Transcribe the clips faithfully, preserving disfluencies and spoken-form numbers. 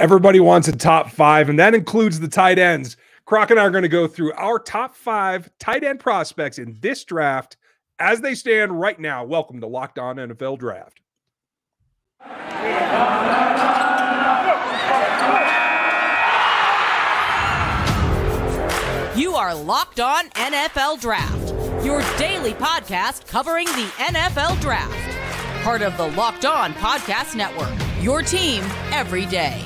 Everybody wants a top five, and that includes the tight ends. Crock and I are going to go through our top five tight end prospects in this draft as they stand right now. Welcome to Locked On N F L Draft. You are Locked On N F L Draft, your daily podcast covering the N F L Draft. Part of the Locked On Podcast Network, your team every day.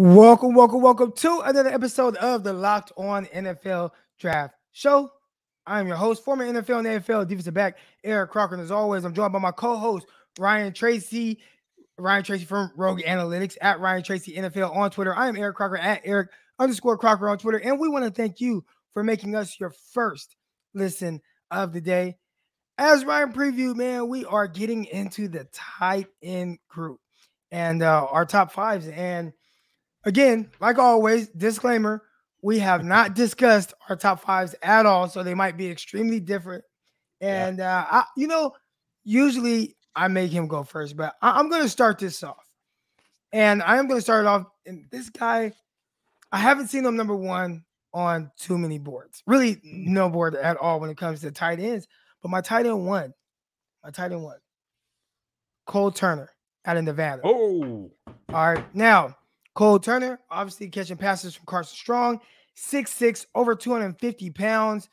Welcome, welcome, welcome to another episode of the Locked On N F L Draft Show. I am your host, former N F L and A F L defensive back, Eric Crocker. And as always, I'm joined by my co-host, Ryan Tracy. Ryan Tracy from Rogue Analytics, at Ryan Tracy N F L on Twitter. I am Eric Crocker, at Eric underscore Crocker on Twitter. And we want to thank you for making us your first listen of the day. As Ryan previewed, man, we are getting into the tight end group and uh, our top fives. And again, like always, disclaimer, we have not discussed our top fives at all, so they might be extremely different. And, yeah. uh, I, you know, usually I make him go first, but I, I'm going to start this off. And I am going to start it off. And this guy, I haven't seen him number one on too many boards. Really no board at all when it comes to tight ends. But my tight end one, my tight end one, Cole Turner out of Nevada. Oh. All right. Now, Cole Turner, obviously catching passes from Carson Strong, six six, over two hundred fifty pounds.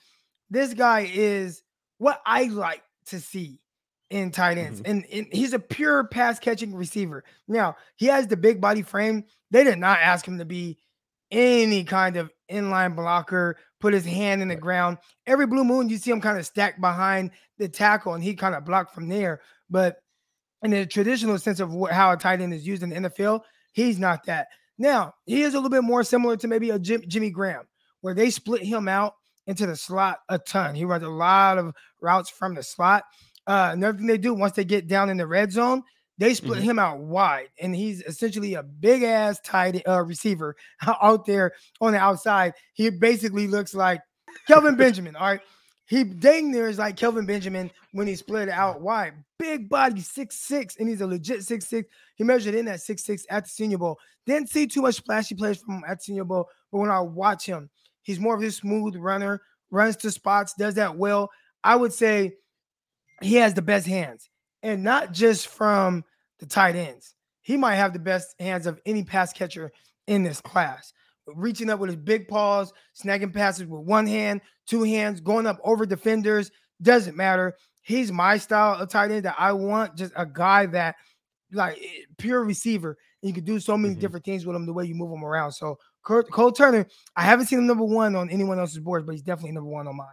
This guy is what I like to see in tight ends. Mm-hmm. and, and he's a pure pass-catching receiver. Now, he has the big body frame. They did not ask him to be any kind of inline blocker, put his hand in the ground. Every blue moon, you see him kind of stacked behind the tackle, and he kind of blocked from there. But in the traditional sense of what, how a tight end is used in the N F L, he's not that. Now, he is a little bit more similar to maybe a Jim, Jimmy Graham, where they split him out into the slot a ton. He runs a lot of routes from the slot. Uh, another thing they do, once they get down in the red zone, they split mm-hmm. him out wide, and he's essentially a big-ass tight uh, receiver out there on the outside. He basically looks like Kelvin Benjamin, all right? He dang there is like Kelvin Benjamin when he split out wide. Big body, six six, and he's a legit six six. He measured in at six six at the Senior Bowl. Didn't see too much flashy plays from him at the Senior Bowl, but when I watch him, he's more of this smooth runner, runs to spots, does that well. I would say he has the best hands. And not just from the tight ends. He might have the best hands of any pass catcher in this class. Reaching up with his big paws, snagging passes with one hand, two hands, going up over defenders, doesn't matter. He's my style of tight end that I want, just a guy that, like, pure receiver. And you can do so many mm-hmm. different things with him the way you move him around. So Cole Turner, I haven't seen him number one on anyone else's board, but he's definitely number one on mine.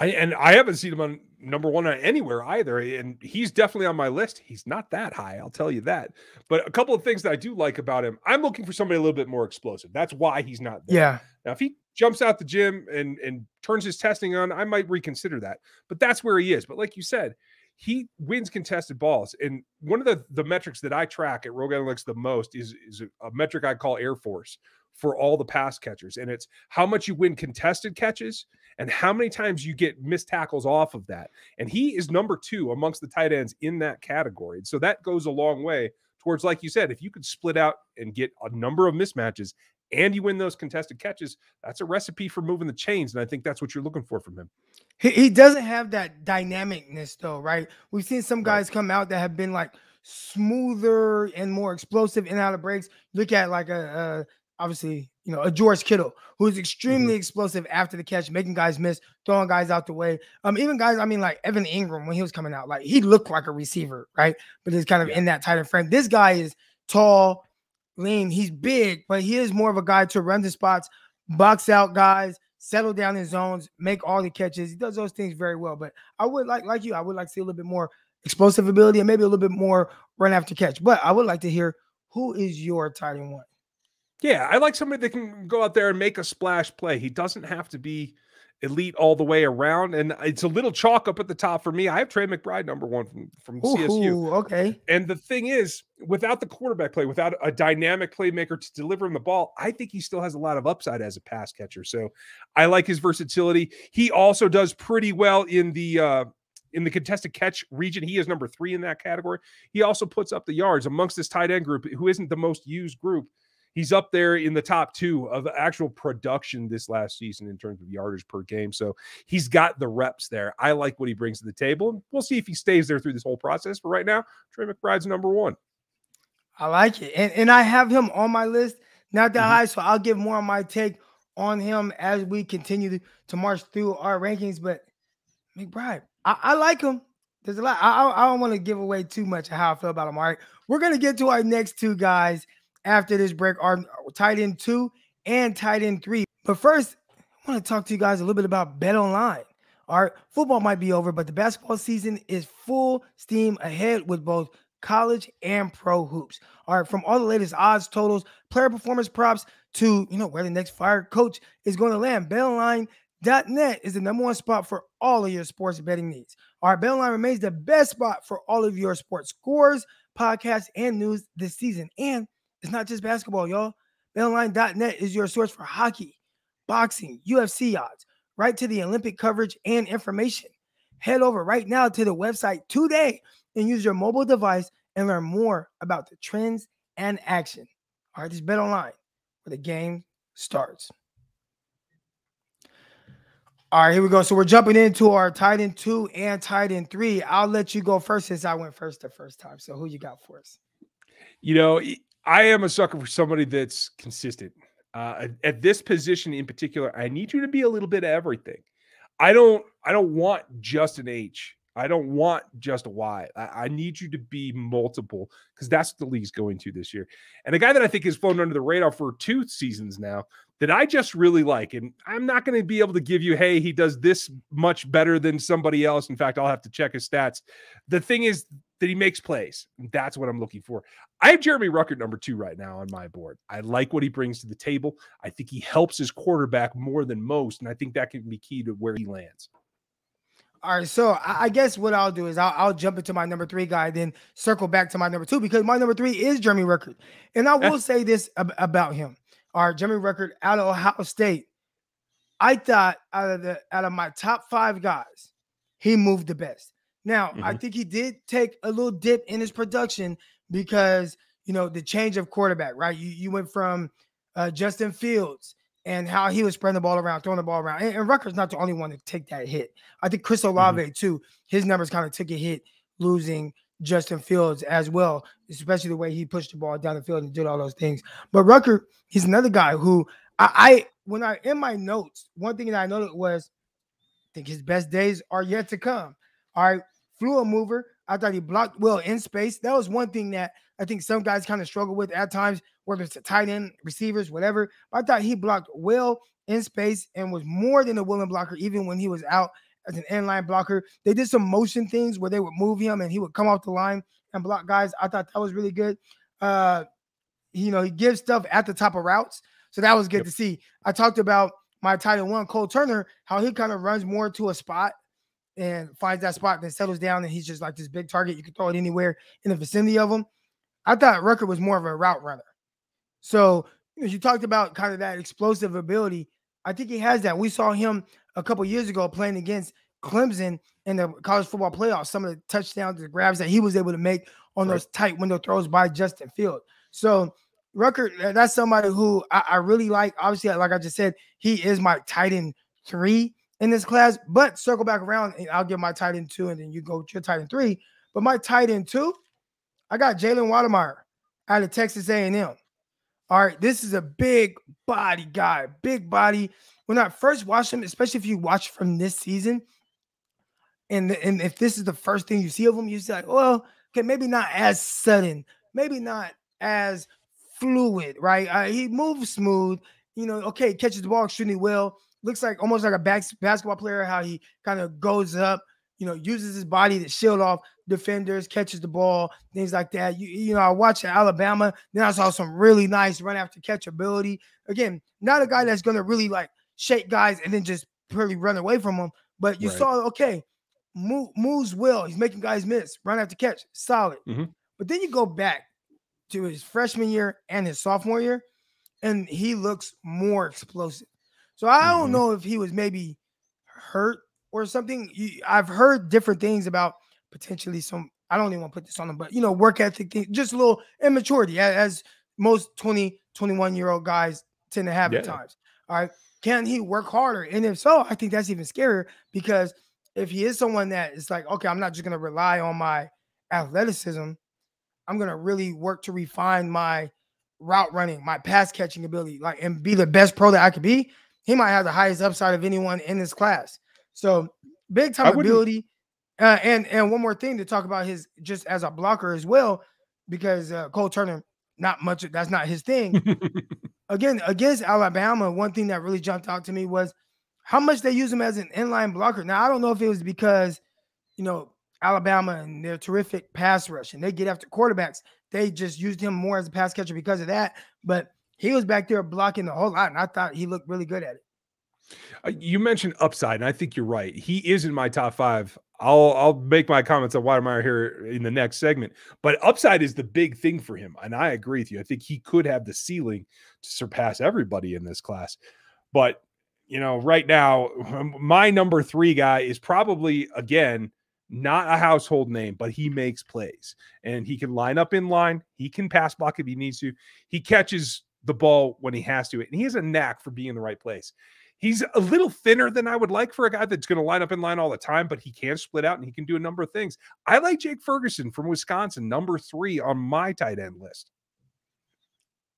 I, and I haven't seen him on number one on anywhere either. And he's definitely on my list. He's not that high, I'll tell you that. But a couple of things that I do like about him, I'm looking for somebody a little bit more explosive. That's why he's not there. Yeah. Now, if he jumps out the gym and, and turns his testing on, I might reconsider that. But that's where he is. But like you said, he wins contested balls. And one of the, the metrics that I track at Rogue Analytics the most is, is a metric I call Air Force for all the pass catchers. And it's how much you win contested catches and how many times you get missed tackles off of that. And he is number two amongst the tight ends in that category. And so that goes a long way towards, like you said, if you could split out and get a number of mismatches and you win those contested catches, that's a recipe for moving the chains. And I think that's what you're looking for from him. He, he doesn't have that dynamicness though, right? We've seen some guys come out that have been like smoother and more explosive in and out of breaks. Look at like a, a obviously, you know, a George Kittle, who's extremely mm-hmm. explosive after the catch, making guys miss, throwing guys out the way. Um, even guys, I mean, like Evan Ingram, when he was coming out, like he looked like a receiver, right? But he's kind of yeah. in that tighter frame. This guy is tall, lean, he's big, but he is more of a guy to run the spots, box out guys, settle down in zones, make all the catches. He does those things very well. But I would like, like you, I would like to see a little bit more explosive ability and maybe a little bit more run after catch. But I would like to hear, who is your tight end one? Yeah, I like somebody that can go out there and make a splash play. He doesn't have to be elite all the way around, and it's a little chalk up at the top for me. I have Trey McBride number one from, from ooh, C S U. Okay. And the thing is, without the quarterback play, without a dynamic playmaker to deliver him the ball, I think he still has a lot of upside as a pass catcher. So I like his versatility. He also does pretty well in the uh, in the contested catch region, he is number three in that category. He also puts up the yards amongst this tight end group, who isn't the most used group. He's up there in the top two of actual production this last season in terms of yardage per game. So he's got the reps there. I like what he brings to the table. We'll see if he stays there through this whole process. But right now, Trey McBride's number one. I like it. And, and I have him on my list, not that mm-hmm. high. So I'll give more of my take on him as we continue to, to march through our rankings. But McBride, I, I like him. There's a lot. I, I don't want to give away too much of how I feel about him. All right. We're going to get to our next two guys after this break, our tight end two and tight end three. But first, I want to talk to you guys a little bit about BetOnline. All right, football might be over, but the basketball season is full steam ahead with both college and pro hoops. All right, from all the latest odds, totals, player performance props to, you know, where the next fire coach is going to land, bet online dot net is the number one spot for all of your sports betting needs. All right, BetOnline remains the best spot for all of your sports scores, podcasts, and news this season. And it's not just basketball, y'all. BetOnline dot net is your source for hockey, boxing, U F C odds, right to the Olympic coverage and information. Head over right now to the website today and use your mobile device and learn more about the trends and action. All right, this is BetOnline, where the game starts. All right, here we go. So we're jumping into our tight end two and tight end three. I'll let you go first since I went first the first time. So who you got for us? You know, I am a sucker for somebody that's consistent. Uh, at this position in particular, I need you to be a little bit of everything. I don't, I don't want just an H. I don't want just a Y. I, I need you to be multiple, because that's what the league's going to this year. And a guy that I think has flown under the radar for two seasons now that I just really like, and I'm not going to be able to give you, hey, he does this much better than somebody else. In fact, I'll have to check his stats. The thing is that he makes plays. That's what I'm looking for. I have Jeremy Ruckert number two right now on my board. I like what he brings to the table. I think he helps his quarterback more than most, and I think that can be key to where he lands. All right, so I guess what I'll do is I'll, I'll jump into my number three guy, then circle back to my number two, because my number three is Jeremy Ruckert. And I will say this ab- about him. All right, Jeremy Ruckert out of Ohio State. I thought out of the out of my top five guys, he moved the best. Now, mm-hmm. I think he did take a little dip in his production because, you know, the change of quarterback, right? You you went from uh, Justin Fields and how he was spreading the ball around, throwing the ball around. And, and Rucker's not the only one to take that hit. I think Chris Olave, mm-hmm. too, his numbers kind of took a hit losing Justin Fields as well, especially the way he pushed the ball down the field and did all those things. But Ruckert, he's another guy who I, I when I in my notes, one thing that I noted was I think his best days are yet to come. All right. Flew a mover. I thought he blocked well in space. That was one thing that I think some guys kind of struggle with at times, whether it's a tight end, receivers, whatever. But I thought he blocked well in space and was more than a willing blocker, even when he was out as an inline blocker. They did some motion things where they would move him and he would come off the line and block guys. I thought that was really good. Uh, you know, he gives stuff at the top of routes. So that was good yep. to see. I talked about my tight end one, Cole Turner, how he kind of runs more to a spot and finds that spot, then settles down, and he's just like this big target. You can throw it anywhere in the vicinity of him. I thought Ruckert was more of a route runner. So as you talked about kind of that explosive ability, I think he has that. We saw him a couple years ago playing against Clemson in the college football playoffs, some of the touchdowns, the grabs that he was able to make on right. those tight window throws by Justin Fields. So Ruckert, that's somebody who I, I really like. Obviously, like I just said, he is my tight end three in this class, but circle back around and I'll give my tight end two and then you go to your tight end three. But my tight end two, I got Jalen Wydermyer out of Texas A and M. All right, this is a big body guy, big body. When I first watched him, especially if you watch from this season, and, and if this is the first thing you see of him, you say, like, well, okay, maybe not as sudden, maybe not as fluid, right? Uh, he moves smooth, you know, okay, catches the ball extremely well. Looks like almost like a back, basketball player, how he kind of goes up, you know, uses his body to shield off defenders, catches the ball, things like that. You, you know, I watched Alabama. Then I saw some really nice run after catch ability. Again, not a guy that's going to really like shake guys and then just purely run away from them. But you right. saw, okay, move, moves well. He's making guys miss. Run after catch, solid. Mm-hmm. But then you go back to his freshman year and his sophomore year, and he looks more explosive. So I don't know if he was maybe hurt or something. You, I've heard different things about potentially some, I don't even want to put this on them, but, you know, work ethic thing, just a little immaturity, as most twenty, twenty-one-year-old guys tend to have yeah. at times. All right. Can he work harder? And if so, I think that's even scarier, because if he is someone that is like, okay, I'm not just going to rely on my athleticism. I'm going to really work to refine my route running, my pass catching ability, like, and be the best pro that I could be. He might have the highest upside of anyone in this class. So big time ability. Uh, and, and one more thing to talk about, his just as a blocker as well, because uh, Cole Turner, not much, that's not his thing. Again, against Alabama, one thing that really jumped out to me was how much they use him as an inline blocker. Now, I don't know if it was because, you know, Alabama and their terrific pass rush and they get after quarterbacks, they just used him more as a pass catcher because of that. But he was back there blocking the whole lot, and I thought he looked really good at it. Uh, you mentioned upside, and I think you're right. He is in my top five. I'll I'll make my comments on Wydermyer here in the next segment, but upside is the big thing for him, and I agree with you. I think he could have the ceiling to surpass everybody in this class, but you know, right now, my number three guy is probably, again, not a household name, but he makes plays, and he can line up in line. He can pass block if he needs to. He catches the ball when he has to, and he has a knack for being in the right place. He's a little thinner than I would like for a guy that's going to line up in line all the time, but he can split out and he can do a number of things. I like Jake Ferguson from Wisconsin, number three on my tight end list.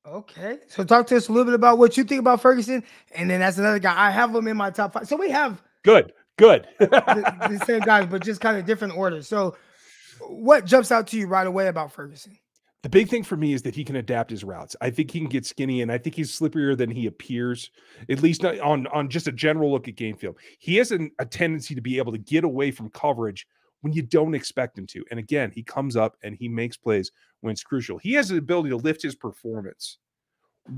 Okay. So talk to us a little bit about what you think about Ferguson. And then that's another guy. I have him in my top five. So we have good, good, the, the same guys, but just kind of different orders. So what jumps out to you right away about Ferguson? The big thing for me is that he can adapt his routes. I think he can get skinny, and I think he's slipperier than he appears, at least on, on just a general look at game film. He has an, a tendency to be able to get away from coverage when you don't expect him to. And again, he comes up and he makes plays when it's crucial. He has the ability to lift his performance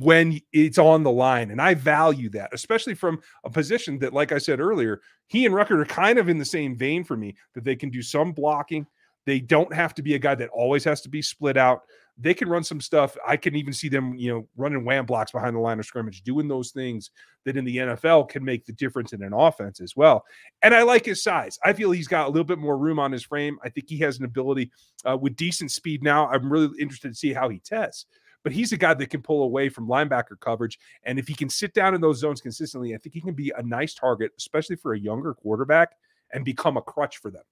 when it's on the line, and I value that, especially from a position that, like I said earlier, he and Ruckert are kind of in the same vein for me, that they can do some blocking. They don't have to be a guy that always has to be split out. They can run some stuff. I can even see them, you know, running wham blocks behind the line of scrimmage, doing those things that in the N F L can make the difference in an offense as well. And I like his size. I feel he's got a little bit more room on his frame. I think he has an ability uh, with decent speed now. I'm really interested to see how he tests. But he's a guy that can pull away from linebacker coverage. And if he can sit down in those zones consistently, I think he can be a nice target, especially for a younger quarterback, and become a crutch for them.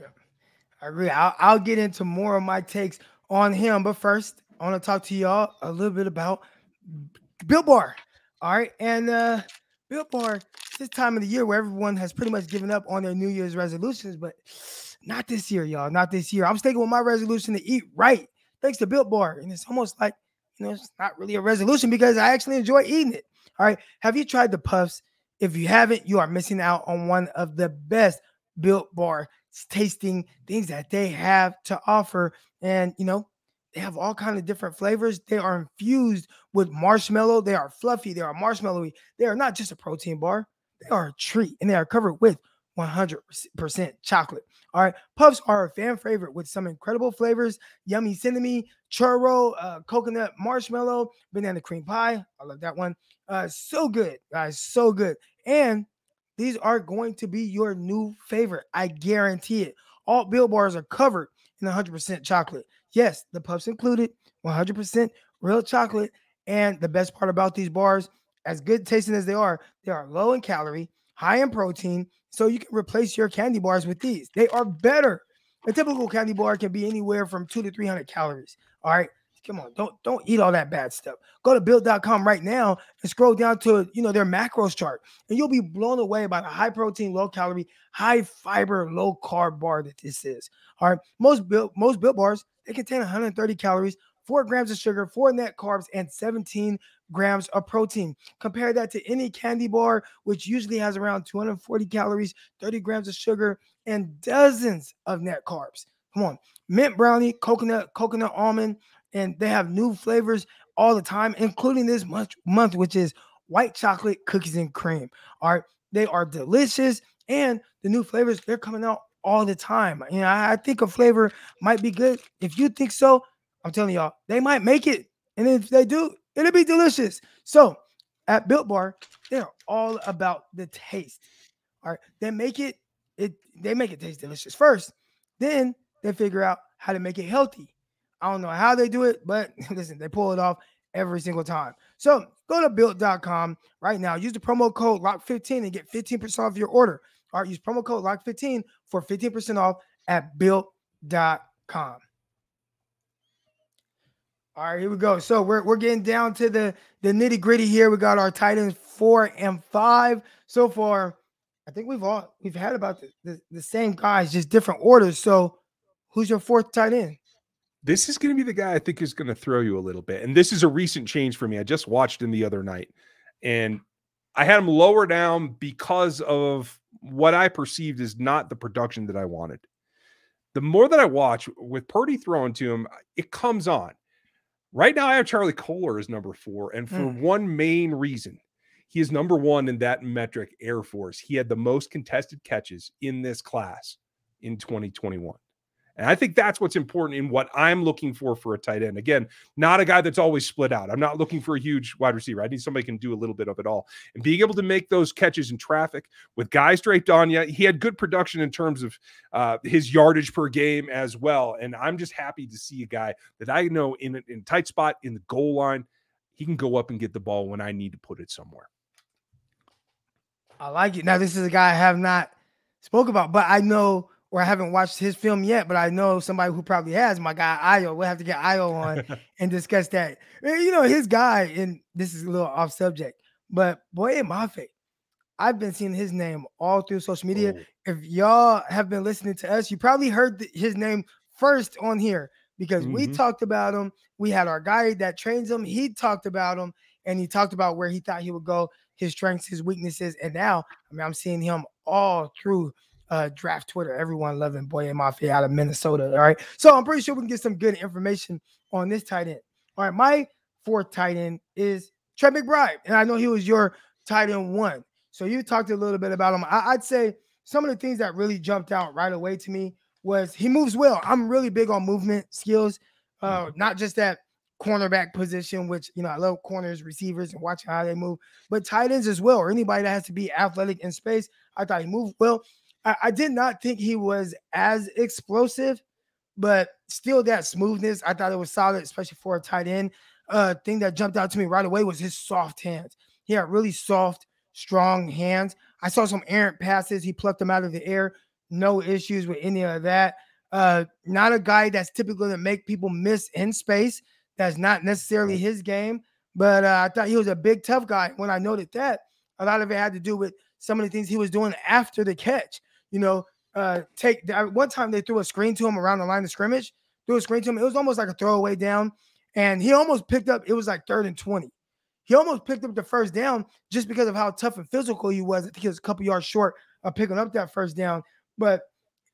Yeah. I agree. I'll, I'll get into more of my takes on him, but first, I want to talk to y'all a little bit about Built Bar. All right, and uh, Built Bar, this time of the year where everyone has pretty much given up on their New Year's resolutions, but not this year, y'all. Not this year. I'm sticking with my resolution to eat right, thanks to Built Bar, and it's almost like, you know, it's not really a resolution because I actually enjoy eating it. All right, have you tried the puffs? If you haven't, you are missing out on one of the best Built Bar tasting things that they have to offer. And you know, they have all kinds of different flavors. They are infused with marshmallow. They are fluffy. They are marshmallowy. They are not just a protein bar. They are a treat, and they are covered with one hundred percent chocolate. All right, puffs are a fan favorite with some incredible flavors: yummy cinnamon, churro, uh, coconut marshmallow, banana cream pie. I love that one. Uh, so good, guys, so good. And these are going to be your new favorite. I guarantee it. All Built Bars are covered in one hundred percent chocolate. Yes, the puffs included, one hundred percent real chocolate. And the best part about these bars, as good tasting as they are, they are low in calorie, high in protein, so you can replace your candy bars with these. They are better. A typical candy bar can be anywhere from two to three hundred calories. All right. Come on, don't don't eat all that bad stuff. Go to built dot com right now and scroll down to, you know, their macros chart, and you'll be blown away by the high protein, low calorie, high fiber, low carb bar that this is. All right, most built most built bars, they contain one hundred thirty calories, four grams of sugar, four net carbs, and seventeen grams of protein. Compare that to any candy bar, which usually has around two hundred forty calories, thirty grams of sugar, and dozens of net carbs. Come on, mint brownie, coconut, coconut almond. And they have new flavors all the time, including this month, month, which is white chocolate cookies and cream. All right, they are delicious, and the new flavors, they're coming out all the time. You know, I think a flavor might be good. If you think so, I'm telling y'all, they might make it, and if they do, it'll be delicious. So at Built Bar, they're all about the taste. All right, then make it, it they make it taste delicious first. Then they figure out how to make it healthy. I don't know how they do it, but listen, they pull it off every single time. So go to built dot com right now. Use the promo code lock fifteen and get fifteen percent off your order. All right, use promo code lock fifteen for fifteen percent off at built dot com. All right, here we go. So we're we're getting down to the, the nitty-gritty here. We got our tight ends four and five so far. I think we've all we've had about the, the, the same guys, just different orders. So who's your fourth tight end? This is going to be the guy I think is going to throw you a little bit. And this is a recent change for me. I just watched him the other night, and I had him lower down because of what I perceived as not the production that I wanted. The more that I watch with Purdy throwing to him, it comes on. Right now I have Charlie Kolar as number four, and for mm. one main reason. He is number one in that metric, Air Force. He had the most contested catches in this class in twenty twenty-one. And I think that's what's important in what I'm looking for for a tight end. Again, not a guy that's always split out. I'm not looking for a huge wide receiver. I need somebody who can do a little bit of it all. And being able to make those catches in traffic with guys draped on you, he had good production in terms of uh, his yardage per game as well. And I'm just happy to see a guy that I know in a in tight spot in the goal line, he can go up and get the ball when I need to put it somewhere. I like it. Now, this is a guy I have not spoke about, but I know, or I haven't watched his film yet, but I know somebody who probably has, my guy, Ayo. We'll have to get Ayo on and discuss that. You know, his guy, and this is a little off subject, but Boye Mafe, I've been seeing his name all through social media. Oh. If y'all have been listening to us, you probably heard the, his name first on here because mm-hmm. we talked about him. We had our guy that trains him. He talked about him, and he talked about where he thought he would go, his strengths, his weaknesses, and now I mean, I'm seeing him all through uh, draft Twitter. Everyone loving Boye Mafe out of Minnesota. All right, so I'm pretty sure we can get some good information on this tight end. All right, my fourth tight end is Trey McBride, and I know he was your tight end one. So you talked a little bit about him. I I'd say some of the things that really jumped out right away to me was he moves well. I'm really big on movement skills, uh, mm-hmm. not just that cornerback position, which, you know, I love corners, receivers, and watching how they move, but tight ends as well, or anybody that has to be athletic in space. I thought he moved well. I, I did not think he was as explosive, but still that smoothness, I thought it was solid, especially for a tight end. Uh, thing that jumped out to me right away was his soft hands. He had really soft, strong hands. I saw some errant passes. He plucked them out of the air. No issues with any of that. Uh, not a guy that's typically going to make people miss in space. That's not necessarily his game, but uh, I thought he was a big, tough guy. When I noted that, a lot of it had to do with some of the things he was doing after the catch. You know, uh, take I, one time they threw a screen to him around the line of scrimmage, threw a screen to him. It was almost like a throwaway down, and he almost picked up. It was like third and twenty. He almost picked up the first down just because of how tough and physical he was. I think he was a couple yards short of picking up that first down, but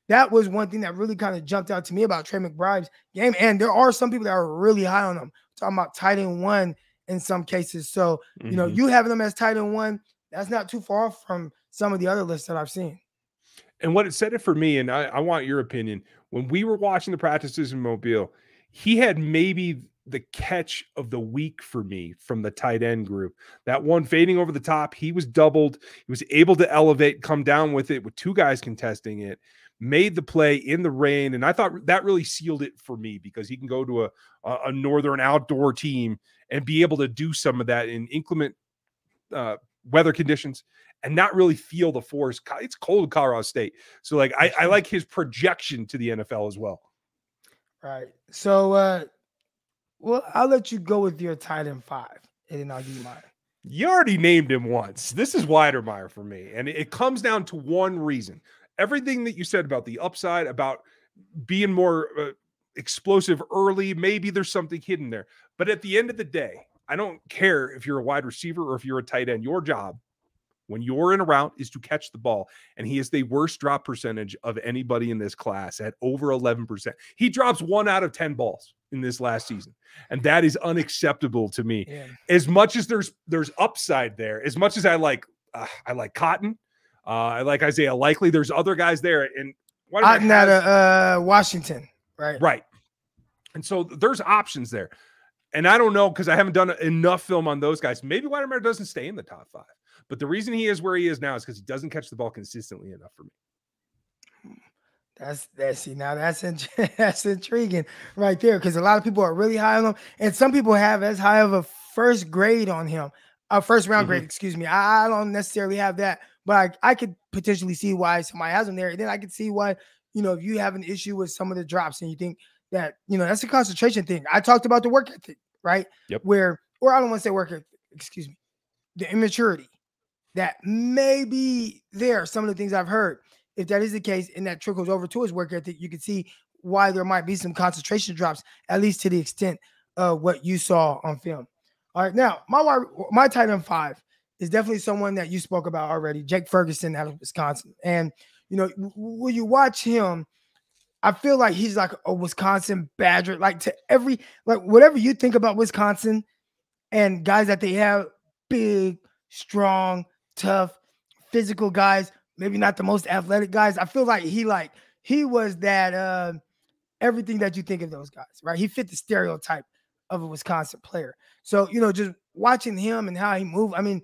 that was one thing that really kind of jumped out to me about Trey McBride's game. And there are some people that are really high on him. I'm talking about tight end one in some cases. So, mm-hmm. you know, you having him as tight end one, that's not too far from some of the other lists that I've seen. And what it said it for me, and I, I want your opinion, when we were watching the practices in Mobile, he had maybe the catch of the week for me from the tight end group. That one fading over the top, he was doubled. He was able to elevate, come down with it with two guys contesting it, made the play in the rain. And I thought that really sealed it for me because he can go to a, a northern outdoor team and be able to do some of that in inclement uh, weather conditions and not really feel the force. It's cold in Colorado State. So like, I, I like his projection to the N F L as well. Right. So, uh, well, I'll let you go with your tight end five, and then I'll give you mine. You already named him once. This is Wydermyer for me. And it comes down to one reason. Everything that you said about the upside, about being more uh, explosive early, maybe there's something hidden there. But at the end of the day, I don't care if you're a wide receiver or if you're a tight end. Your job when you're in a route is to catch the ball. And he is the worst drop percentage of anybody in this class at over eleven percent. He drops one out of ten balls in this last season. And that is unacceptable to me. Yeah. As much as there's there's upside there, as much as I like, uh, I like Cotton, Uh, like Isaiah Likely, there's other guys there. And why did I'm not a, uh, Washington, right? Right. And so there's options there. And I don't know because I haven't done enough film on those guys. Maybe Wydermyer doesn't stay in the top five. But the reason he is where he is now is because he doesn't catch the ball consistently enough for me. That's that's see now that's in, that's intriguing right there, because a lot of people are really high on him, and some people have as high of a first grade on him, a first round mm-hmm. grade. Excuse me, I, I don't necessarily have that, but I, I could potentially see why somebody has him there. And then I could see why, you know, if you have an issue with some of the drops and you think that, you know, that's a concentration thing. I talked about the work ethic, right? Yep. Where, or I don't want to say work ethic, excuse me, the immaturity that may be there. Some of the things I've heard, if that is the case and that trickles over to his work ethic, you could see why there might be some concentration drops, at least to the extent of what you saw on film. All right. Now, my, my tight end five is definitely someone that you spoke about already, Jake Ferguson out of Wisconsin. And, you know, when you watch him, I feel like he's like a Wisconsin Badger, like to every, like whatever you think about Wisconsin and guys that they have, big, strong, tough, physical guys, maybe not the most athletic guys. I feel like he like, he was that uh, everything that you think of those guys, right? He fit the stereotype of a Wisconsin player. So, you know, just watching him and how he moved, I mean,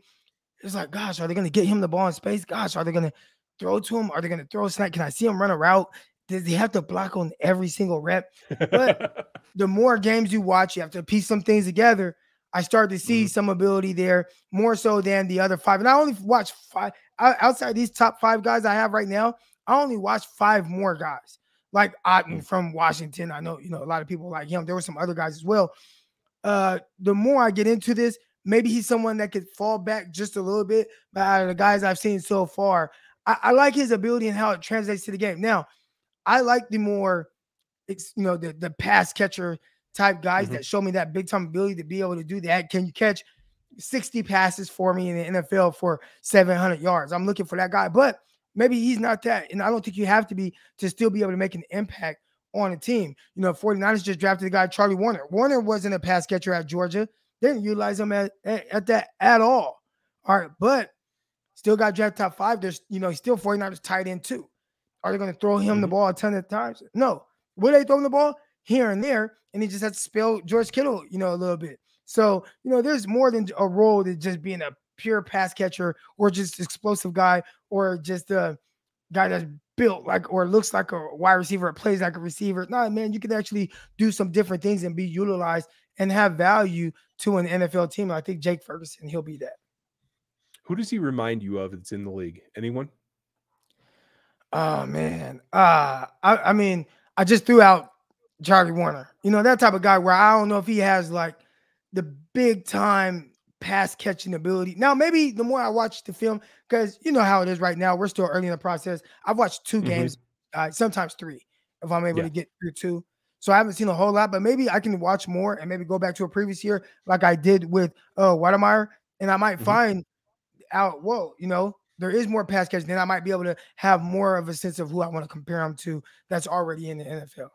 it's like, gosh, are they going to get him the ball in space? Gosh, are they going to throw to him? Are they going to throw a snap? Can I see him run a route? Does he have to block on every single rep? But the more games you watch, you have to piece some things together. I start to see mm-hmm. some ability there, more so than the other five. And I only watch five. Outside these top five guys I have right now, I only watch five more guys. Like Otten from Washington. I know, you know, a lot of people like him. There were some other guys as well. Uh, the more I get into this, maybe he's someone that could fall back just a little bit. But out of the guys I've seen so far, I, I like his ability and how it translates to the game. Now, I like the more, you know, the, the pass catcher type guys mm-hmm. that show me that big time ability to be able to do that. Can you catch sixty passes for me in the N F L for seven hundred yards? I'm looking for that guy. But maybe he's not that, and I don't think you have to be to still be able to make an impact on a team. You know, 49ers just drafted a guy, Charlie Woerner. Woerner wasn't a pass catcher at Georgia. They didn't utilize him at, at, at that at all. All right, but still got drafted top five. There's, you know, he's still 49ers tight end too. Are they going to throw him mm-hmm. the ball a ton of times? No. Will they throw him the ball? Here and there, and he just had to spell George Kittle, you know, a little bit. So, you know, there's more than a role than just being a pure pass catcher or just explosive guy or just a guy that's built like or looks like a wide receiver or plays like a receiver. No, man, you can actually do some different things and be utilized and have value to an N F L team. I think Jake Ferguson, he'll be that. Who does he remind you of that's in the league? Anyone? Oh, man. Uh, I, I mean, I just threw out Charlie Woerner, you know, that type of guy where I don't know if he has like the big time pass catching ability. Now, maybe the more I watch the film, because you know how it is right now, we're still early in the process. I've watched two mm-hmm. games, uh, sometimes three, if I'm able yeah. to get through two. So I haven't seen a whole lot, but maybe I can watch more and maybe go back to a previous year like I did with uh, Wydermyer, and I might mm-hmm. find out, whoa, you know, there is more pass catching. Then I might be able to have more of a sense of who I want to compare him to that's already in the N F L.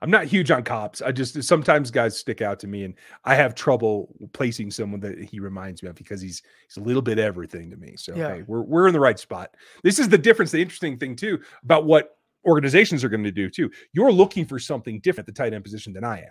I'm not huge on cops. I just sometimes guys stick out to me, and I have trouble placing someone that he reminds me of because he's he's a little bit everything to me. So yeah. hey, we're we're in the right spot. This is the difference. The interesting thing too about what organizations are going to do too. You're looking for something different at the tight end position than I am,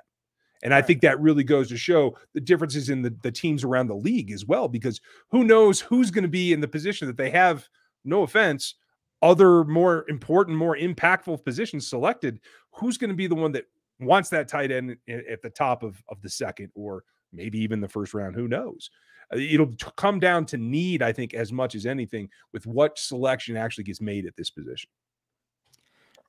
and right. I think that really goes to show the differences in the the teams around the league as well. Because who knows who's going to be in the position that they have? No offense. Other more important, more impactful positions selected, who's going to be the one that wants that tight end at the top of, of the second or maybe even the first round? Who knows? It'll come down to need, I think, as much as anything with what selection actually gets made at this position.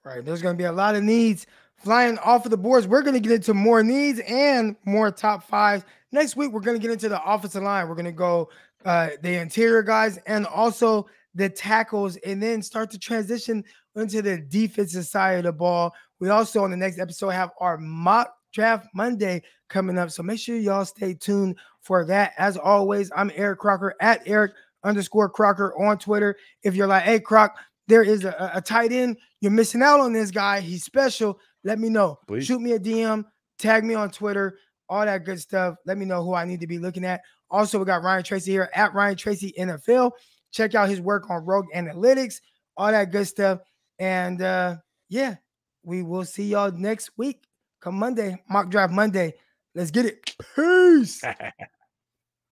Right. There's going to be a lot of needs flying off of the boards. We're going to get into more needs and more top fives. Next week, we're going to get into the offensive line. We're going to go uh, the interior guys and also the tackles, and then start to transition into the defensive side of the ball. We also, on the next episode, have our mock draft Monday coming up. So make sure y'all stay tuned for that. As always, I'm Eric Crocker at Eric underscore Crocker on Twitter. If you're like, hey, Croc, there is a, a tight end. You're missing out on this guy. He's special. Let me know. Please. Shoot me a D M, tag me on Twitter, all that good stuff. Let me know who I need to be looking at. Also, we got Ryan Tracy here at Ryan Tracy N F L. Check out his work on Rogue Analytics, all that good stuff. And, uh, yeah, we will see y'all next week. Come Monday, Mock Draft Monday. Let's get it. Peace.